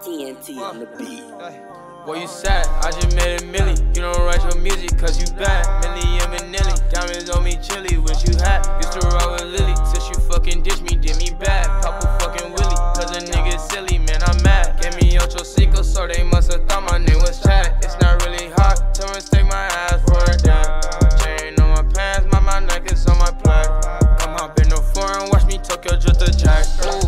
TNT on the beat. What you said? I just made a milli. You don't write your music cause you bad. Milli and Vanilli, diamonds on me chilly. Wish you had. Used to rock with Lily. Since you fucking ditched me, did me bad. Papa fucking Willie, cause a nigga silly, man, I'm mad. Get me out your single, so they must have thought my name was Chad. It's not really hot to mistake my ass for a dad. Chain on my pants, my neck is on my plaque. Come hop in the foreign, watch me talk your drift to jack. Ooh,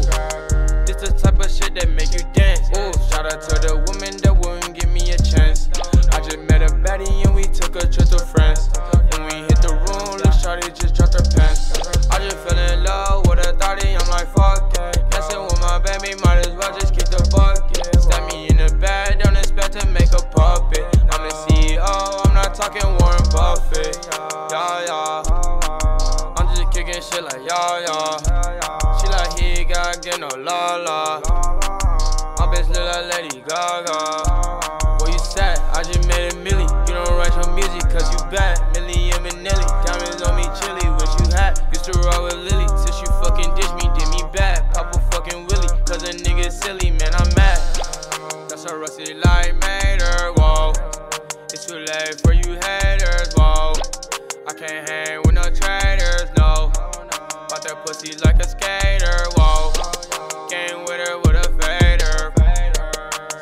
this the type of shit that make you dance. Ooh, shout out to the woman that wouldn't give me a chance. I just met a baddie and we took a trip to France. When we hit the room, look shawty just dropped her pants. I just fell in love with a thotty, I'm like fuck it. Messing with my baby, might as well just kick the bucket. Stab me in the bag, don't expect to make a puppet. I'm the CEO, I'm not talking Warren Buffett. She like y'all. She like he got get no la la. My bitch look like Lady Gaga. Boy, you sad? I just made a milli. You don't write your music cause you bad. Milli and Vanilli, diamonds on me chilly. Wish you had. Used to rock with Lily. Since you fucking ditched me, did me bad. Papa fucking Willie, cause a nigga silly, man, I'm mad. That's a rusty light made her. Whoa, it's too late for you haters. Whoa, I can't hang with no traitors. No. Bought that pussy like a skater, whoa. Game with her with a fader.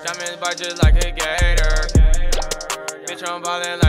Diamonds bite just like a gator. Bitch, I'm ballin' like